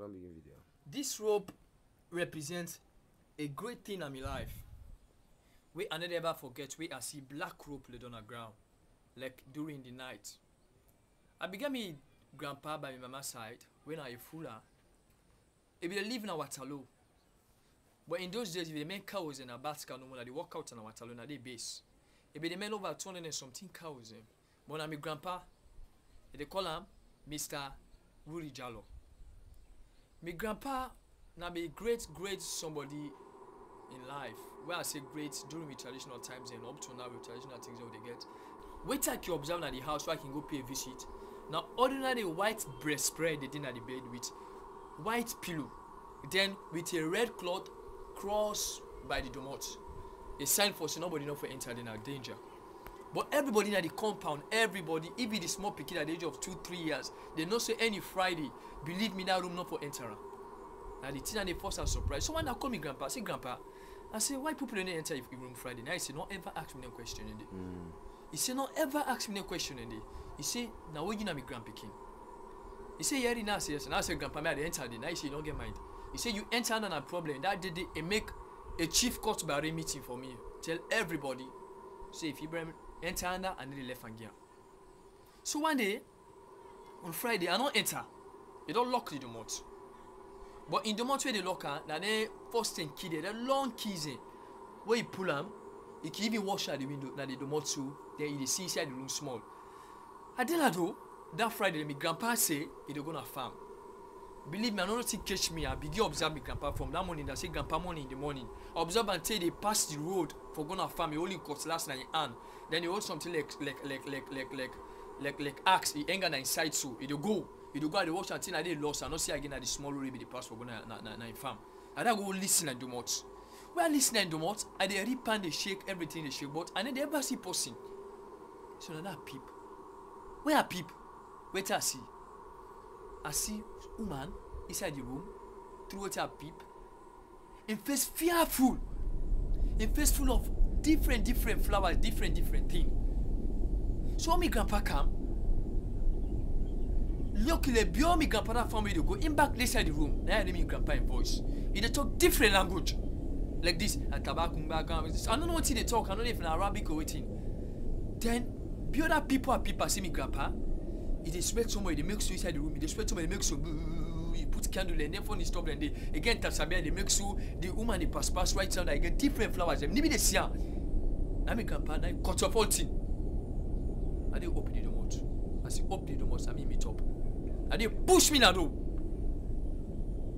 Don't begin video. This rope represents a great thing in my life. We I never forget we I see black rope laid on the ground, like during the night. I began my grandpa by my mama's side when I a fuller. He be live in Waterloo. But in those days, if the men cows and a basket no more, they walk out and Waterloo na they base. If the men over 200 and something cows, but na my grandpa, they call him Mr. Ruri Jallo. My grandpa na be great somebody in life. When I say great, during my traditional times and up to now with traditional things that they get. Wait till you observe at the house where I can go pay a visit. Now ordinary white breast spread they did at the bed with white pillow, then with a red cloth crossed by the domot. A sign for so nobody know for enter in danger. But everybody in the compound, everybody, even the small pikin at the age of 2-3 years, they not say any Friday. Believe me, that room not for enter. Now the thing and the first are surprised. Someone now call me grandpa, say grandpa, I say why people don't enter if room Friday. Now he say not ever ask me no question in He say not ever ask me no question in day. He say now we you na me grandpikin. He say yeah, now say yes. Now I say grandpa, may I enter the night? He say you don't get mind. He say you enter on a problem. That day they make a chief court by meeting for me. Tell everybody. Say if Ibrahim enter under and then they left again. So one day on Friday I don't enter. They don't lock the domot. But in the month where they lock her, now they first and key there, the long keys in. Where you pull them, you can even wash out the window, now they do not too, then you see inside the room small. I did that though, that Friday, my grandpa say, he's gonna farm. Believe me, I don't think catch me, I begin observe my grandpa from that morning, I say grandpa morning in the morning. I observe until they pass the road for gonna farm, he only cuts last night in hand. Then he hold something like axe, he hang on inside so, he'll go. You do go at the watch until they lost and not see again at the small road they pass for going to farm. I don't go listen and do much. When I listen and do much, I they rip and they shake everything they shake, but I then they ever see person. So now that peep. Where I peep? Wait I see. I see woman inside the room, through what I peep, and face fearful. And face full of different flowers, different things. So when my grandpa come, look, they beyond my grandpa family to go in back inside the room. Now I hear my grandpa in voice. He talk different language, like this. And I don't know what they talk. I don't know if in Arabic or anything. Then beyond that people see my grandpa. He sweat somewhere. They make so inside the room. He sweat somewhere. They make so. He put candle and then phone is stopped and they again tap sabia. They make so the woman they pass right down. I get different flowers. Them maybe they see her. Now my grandpa now cut off all thing. I they open the door. As he open the door, I mean meet up. And they push me now though.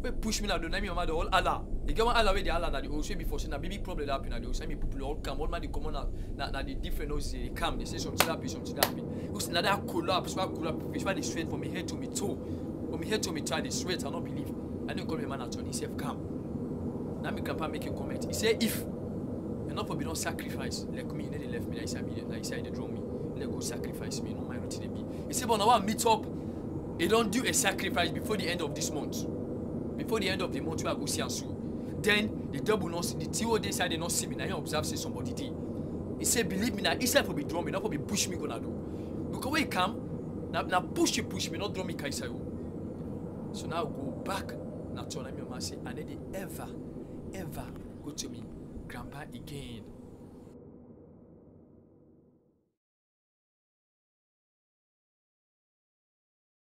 They push me now though. Now me mama do all Allah. They get one Allah where they Allah now they also before say na big problem that happen now. They also me people all come. All man they come on na the different noises they come. They say something happen, something happen. Because now that collapse, what collapse? Which one they sweat from me head to me toe, from me head to me toe they sweat. I don't believe. I don't call me man at all. He said come. Now me grandpa make a comment. He said if you're not for be no sacrifice like me, then they left me. Now he said they draw me. They go sacrifice me. No my routine they be. He said but now I meet up. They don't do a sacrifice before the end of this month. Before the end of the month, we are going to see and so. Then the double not see the TO they side they not see me. Now you observe say somebody did. He said, believe me, now inside for be drum me, not for be push me gonna do. Because when he come, now push me, not drum me kaisa. So now go back. Now turn me mama say, and then they ever go to me grandpa again.